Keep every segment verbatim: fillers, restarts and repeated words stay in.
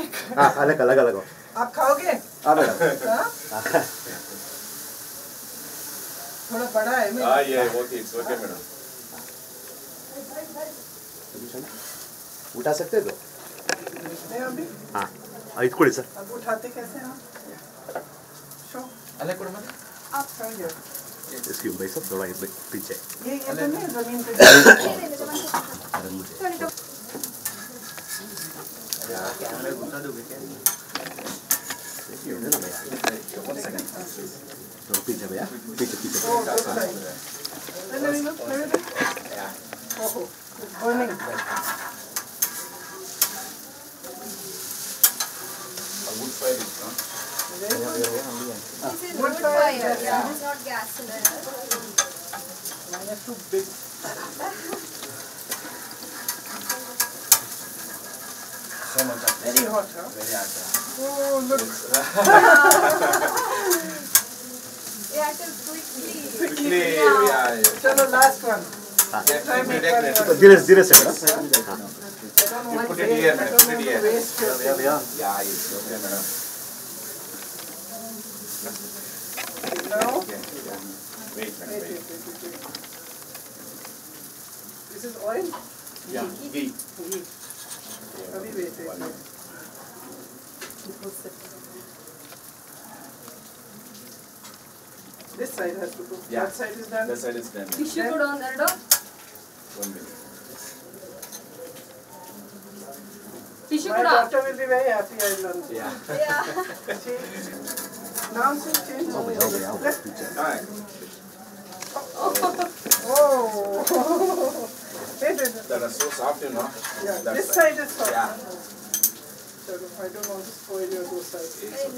mic. Ah, I like it, I like it, I like it. आप खाओगे? आ रहा है। हाँ? थोड़ा बड़ा है मेरा। हाँ ये ओके, इट्स ओके मेरा। उठा सकते हो? नहीं अभी। हाँ, आइट कोड़ी सर। अब उठाते कैसे हैं? शो। अलग कोड़ी मत। आप समझो। इसकी उम्र सब थोड़ा इसलिए पीछे। ये ये तो नहीं ज़मीन पे। अरे मुझे। यार मैं घुसा दोगे क्या? ये ना भैया तो पीछे भैया पीछे पीछे नहीं नहीं ओहो और नहीं wood fire wood fire yeah it's not gas cylinder it's too big so much very hot huh? very hot Oh, look! Yeah, so quickly. Quickly, yeah. Chalo, last one. Try me. Zero, zero, sir. You put it here, madam. Put it here. Yeah, yeah. Yeah, it's okay, madam. Now? Wait, wait, wait. This is oil? Yeah, ghee. Ghee. Abhi wait, wait, wait. This side has to go. Yeah. That side is done. That side is done. Tissue put on there, dog. One minute. Tissue put on. My doctor will be very happy. I learned. Yeah. Yeah. Now she changes. Oh, yeah, yeah. Left. All right. Oh. Oh. Hey, this. That is so soft, you know. Yeah. That this side is soft. Yeah. I don't want to spoil your dosa.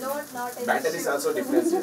Not, not. Batter is also different.